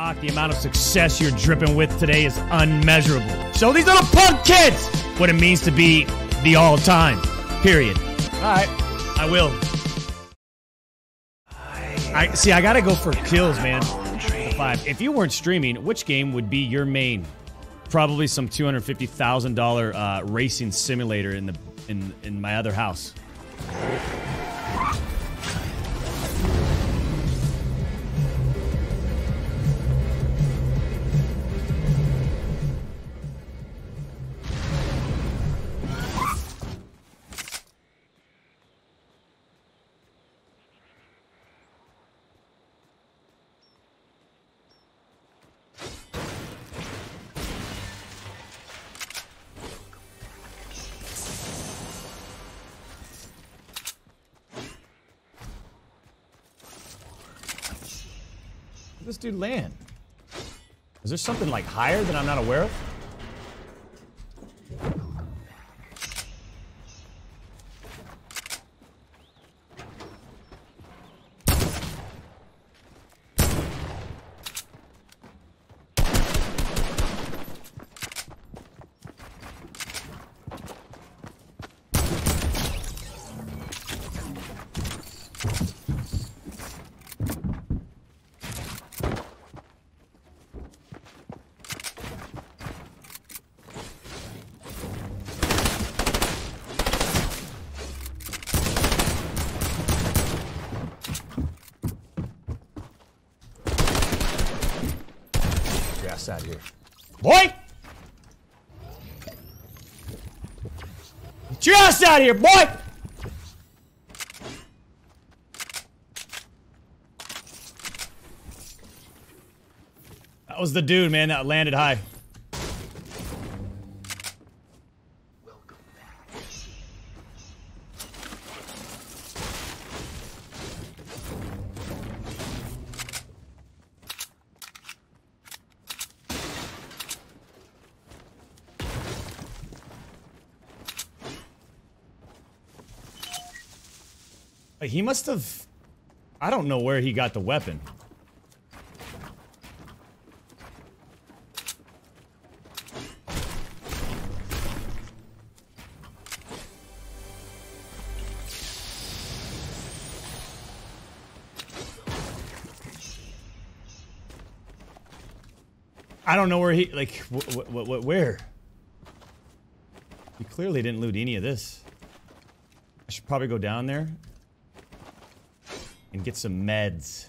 Doc, the amount of success you're dripping with today is unmeasurable. Show these little punk kids what it means to be the all-time, period. All right, I will. I gotta go for kills, man. If you weren't streaming, which game would be your main? Probably some $250,000 racing simulator in my other house. This dude land? Is there something like higher that I'm not aware of? Out here, boy. Get your ass out of here, boy. That was the dude, man, that landed high. He must have... I don't know where he got the weapon. I don't know where he... Like, where? He clearly didn't loot any of this. I should probably go down there and get some meds.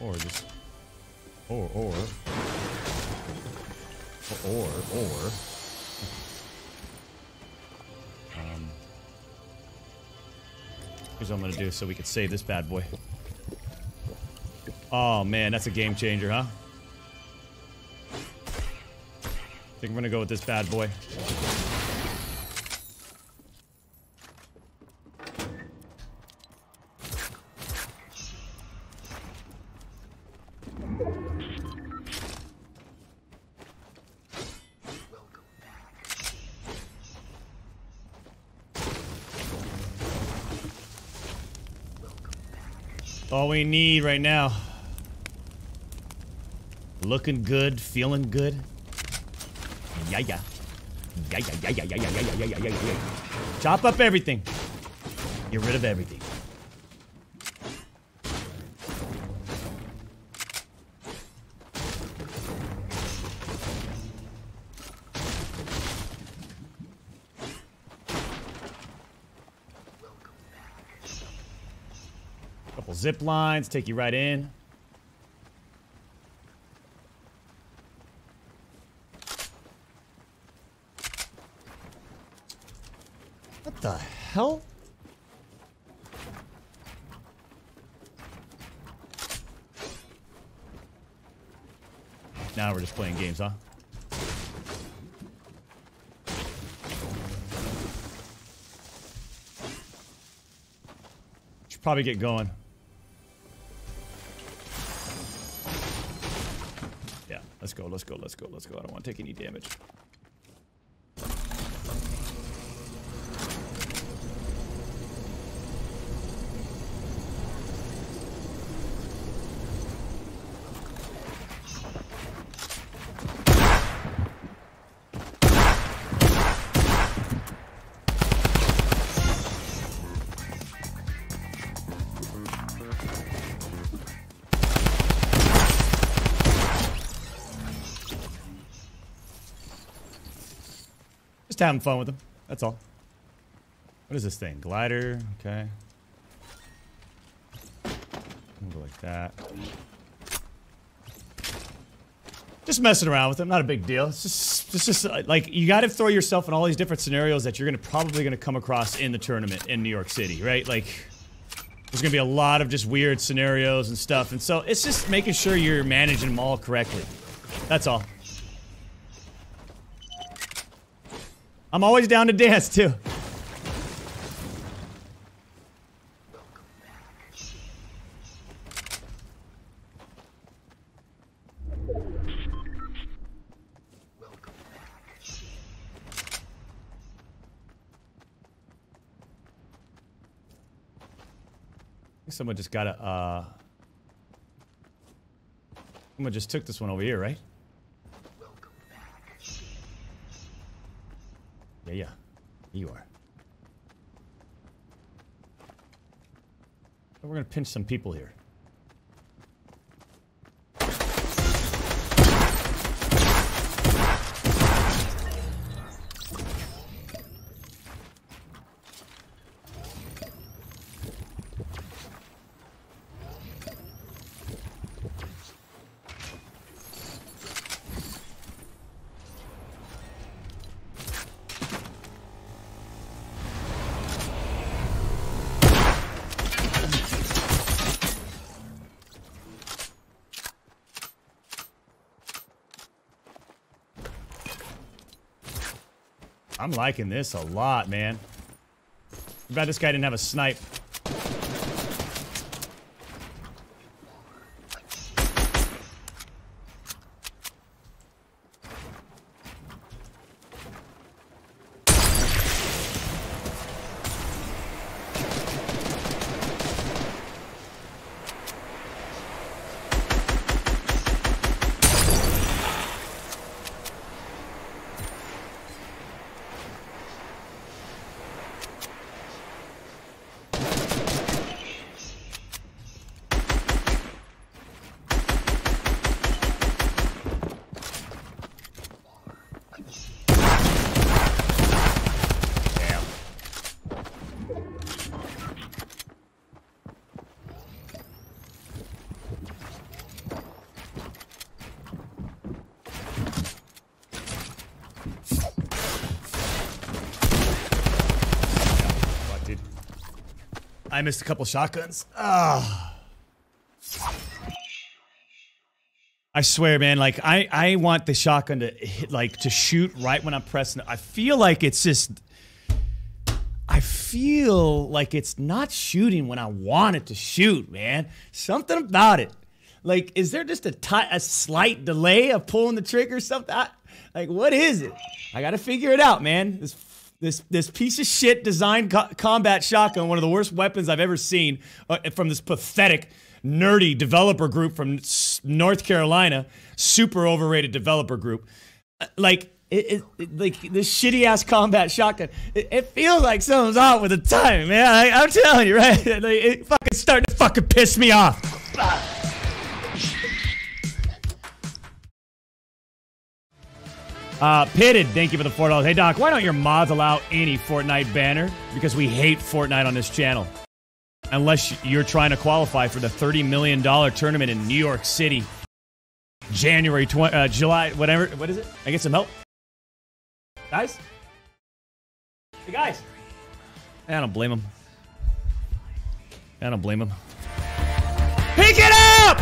Or just... here's what I'm gonna do so we can save this bad boy. Oh man, that's a game changer, huh? I think we're gonna go with this bad boy. All we need right now. Looking good, feeling good. Yeah, yeah. Yeah, yeah, yeah, yeah, yeah, yeah, yeah, yeah, yeah, yeah. Chop up everything. Get rid of everything. Zip lines take you right in. What the hell? Now we're just playing games, huh? Should probably get going. Let's go, let's go, let's go, let's go. I don't want to take any damage. Just having fun with them. That's all. What is this thing? Glider. Okay. Go like that. Just messing around with them. Not a big deal. It's just like you got to throw yourself in all these different scenarios that you're probably gonna come across in the tournament in New York City, right? Like, there's gonna be a lot of just weird scenarios and stuff, and so it's just making sure you're managing them all correctly. That's all. I'm always down to dance too. Someone just got a, someone just took this one over here, right? Welcome back. Yeah. You are. We're going to pinch some people here. I'm liking this a lot, man. I bet this guy didn't have a snipe. I missed a couple shotguns. Ugh. I swear, man, like I want the shotgun to hit, like to shoot right when I'm pressing it. I feel like it's just, I feel like it's not shooting when I want it to shoot, man. Something about it. Like, is there just a slight delay of pulling the trigger or something? Like, what is it? I gotta figure it out, man. This piece of shit designed combat shotgun, one of the worst weapons I've ever seen from this pathetic, nerdy developer group from North Carolina, super overrated developer group. Like this shitty ass combat shotgun. It feels like something's off with the timing, man. I'm telling you, right? Like, it fucking starting to fucking piss me off. Pitted, thank you for the $4. Hey, Doc, why don't your mods allow any Fortnite banner? Because we hate Fortnite on this channel. Unless you're trying to qualify for the $30 million tournament in New York City. July, whatever. What is it? I get some help? Guys? Hey, guys. I don't blame him. I don't blame him. Pick it up!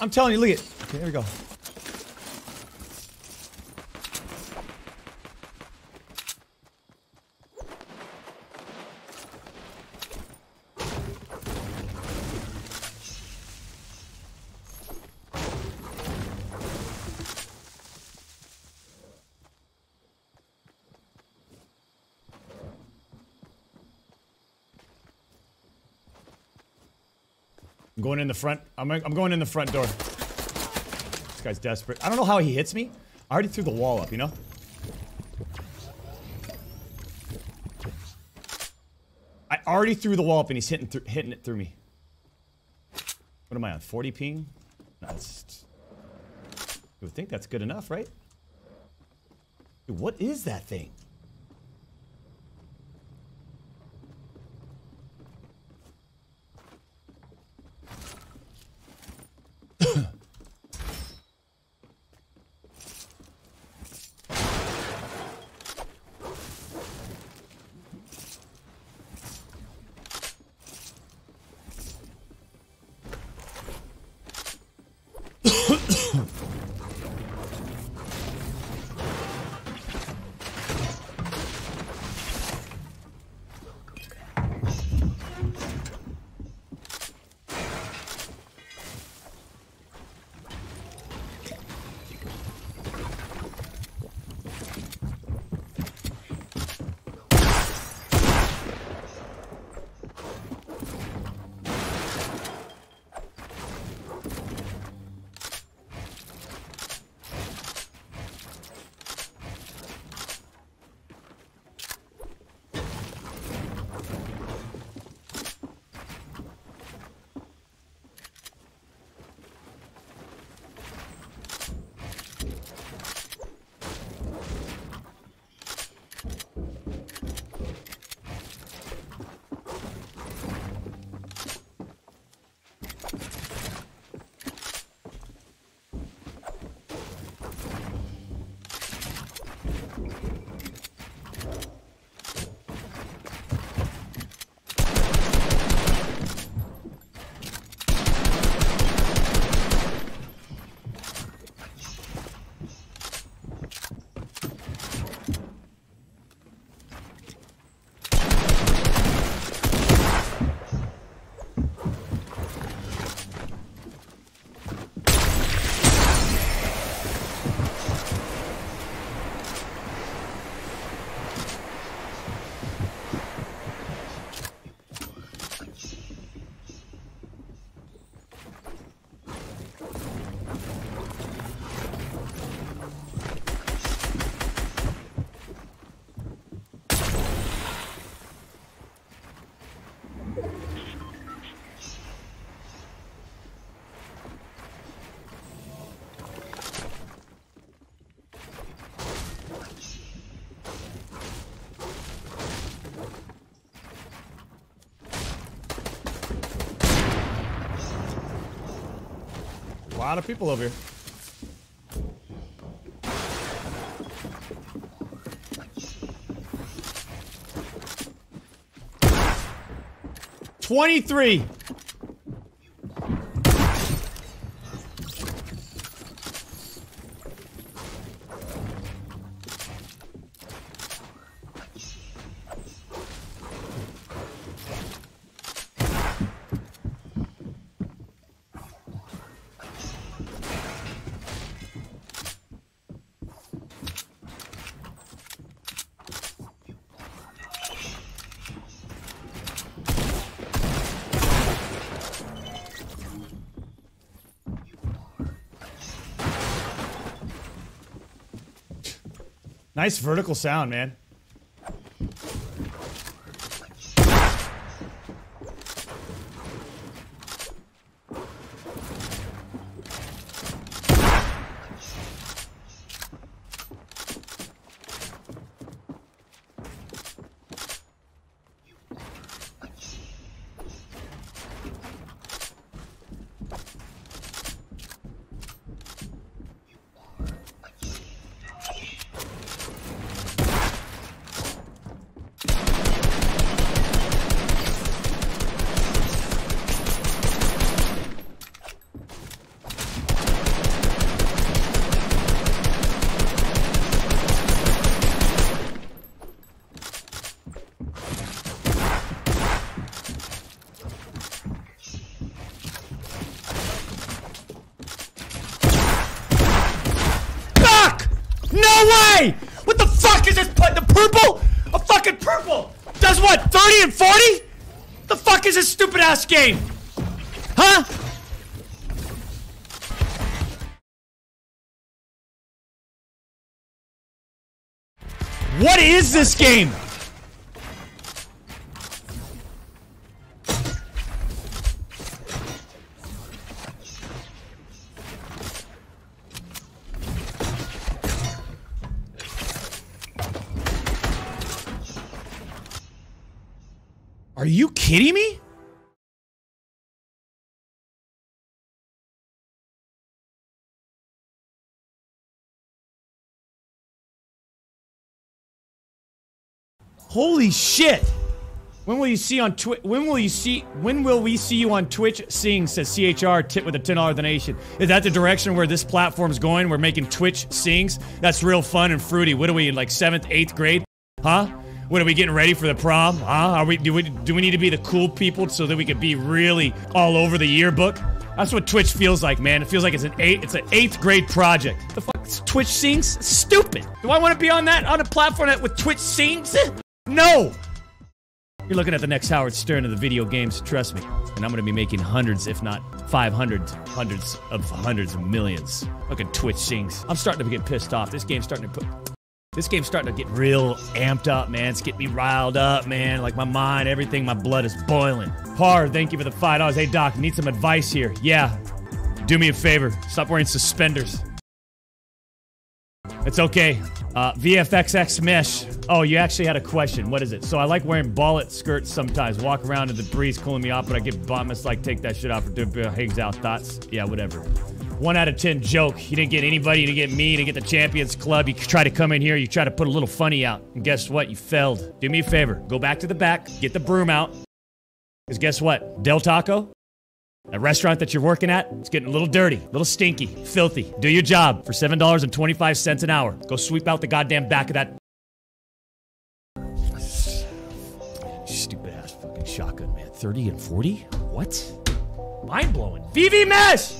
I'm telling you, look at it. Okay, here we go. I'm going in the front. I'm going in the front door. This guy's desperate. I don't know how he hits me. I already threw the wall up, you know? I already threw the wall up and he's hitting it through me. What am I on, 40 ping? No, you would think that's good enough, right? Dude, what is that thing? A lot of people over here. $23. Nice vertical sound, man. Game. Huh? What is this game? Are you kidding me? Holy shit! When will you see on Twitch? When will we see you on Twitch? Sing says CHR tip with a $10 donation. Is that the direction where this platform's going? We're making Twitch sings. That's real fun and fruity. What are we in, like 7th, 8th grade? Huh? What are we getting ready for the prom? Huh? Are we? Do we need to be the cool people so that we could be really all over the yearbook? That's what Twitch feels like, man. It feels like it's an eighth grade project. The fuck? Twitch sings? Stupid. Do I want to be on that on a platform that with Twitch sings? No! You're looking at the next Howard Stern of the video games, trust me. And I'm gonna be making hundreds, if not 500, hundreds of millions. Fucking Twitch sings. I'm starting to get pissed off. This game's starting to get real amped up, man. It's getting me riled up, man. Like my mind, everything, my blood is boiling. Hard, thank you for the $5. Hey, Doc, need some advice here. Yeah, do me a favor. Stop wearing suspenders. It's okay. VFXX Mesh. Oh, you actually had a question. What is it? So I like wearing ballet skirts sometimes. Walk around in the breeze, cooling me off, but I get bombus like, take that shit off. Hangs out thoughts. Yeah, whatever. 1 out of 10 joke. You didn't get anybody. You didn't get me. You didn't get the Champions Club. You try to come in here. You try to put a little funny out. And guess what? You failed. Do me a favor. Go back to the back. Get the broom out. Because guess what? Del Taco? That restaurant that you're working at, it's getting a little dirty, a little stinky, filthy. Do your job for $7.25 an hour. Go sweep out the goddamn back of that stupid ass fucking shotgun, man. 30 and 40? What? Mind blowing. VV Mesh!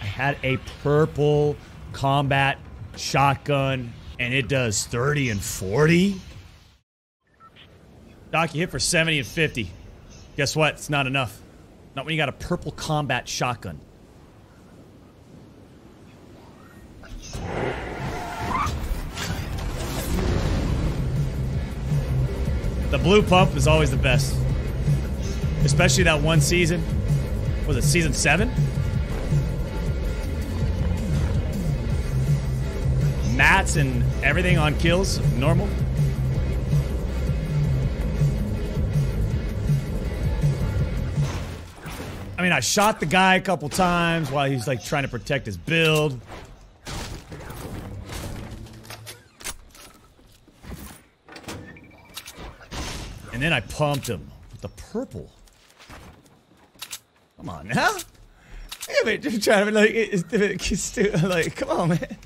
I had a purple combat shotgun and it does 30 and 40? Doc, you hit for 70 and 50. Guess what? It's not enough. Not when you got a purple combat shotgun. The blue pump is always the best. Especially that one season. Was it season 7? Mats and everything on kills, normal. I mean, I shot the guy a couple times while he's like trying to protect his build. And then I pumped him with the purple. Come on now. Damn it, trying to like, it's come on, man.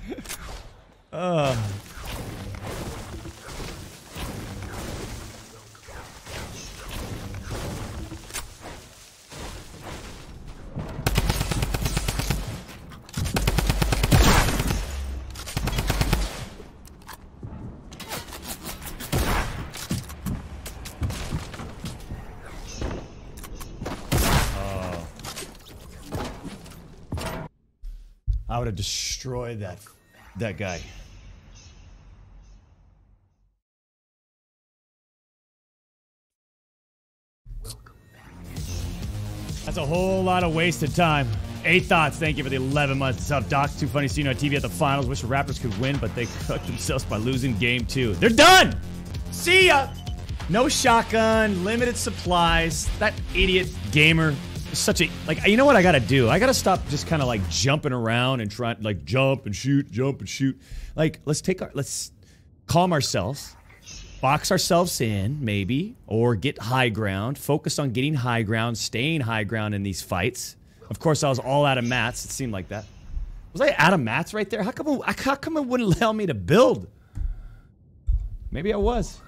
I would have destroyed that guy. That's a whole lot of wasted time. 8 thoughts. Thank you for the 11 months. It's up, Doc. Too funny seeing you on TV at the finals. Wish the Raptors could win, but they cooked themselves by losing game 2. They're done. See ya. No shotgun. Limited supplies. That idiot gamer. Such a, like, you know what I gotta do? I gotta stop just kind of like jumping around and trying, like, jump and shoot. Like, let's calm ourselves, box ourselves in, maybe, or get high ground, focus on getting high ground, staying high ground in these fights. Of course, I was all out of mats, it seemed like that. Was I out of mats right there? How come it wouldn't allow me to build? Maybe I was.